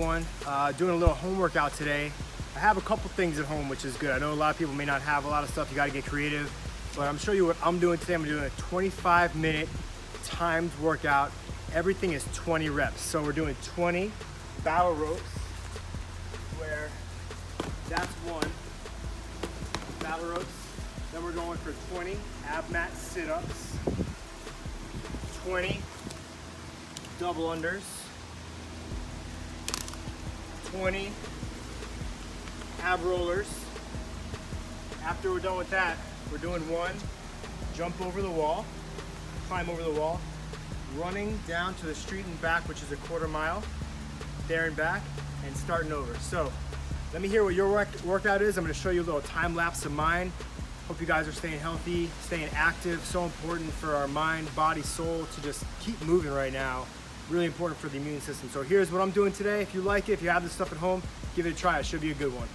everyone. Doing a little home workout today. I have a couple things at home, which is good. I know a lot of people may not have a lot of stuff. You got to get creative, but I'm showing you what I'm doing today. I'm doing a 25-minute timed workout. Everything is 20 reps. So we're doing 20 barrel ropes, where that's one barrel ropes. Then we're going for 20 ab mat sit-ups, 20 double unders, 20 ab rollers. After we're done with that, we're doing one jump over the wall, climb over the wall, running down to the street and back, which is a quarter mile, there and back, and starting over. So let me hear what your workout is. I'm gonna show you a little time lapse of mine. Hope you guys are staying healthy, staying active. So important for our mind, body, soul to just keep moving right now. Really important for the immune system. So here's what I'm doing today. If you like it, if you have this stuff at home, give it a try. It should be a good one.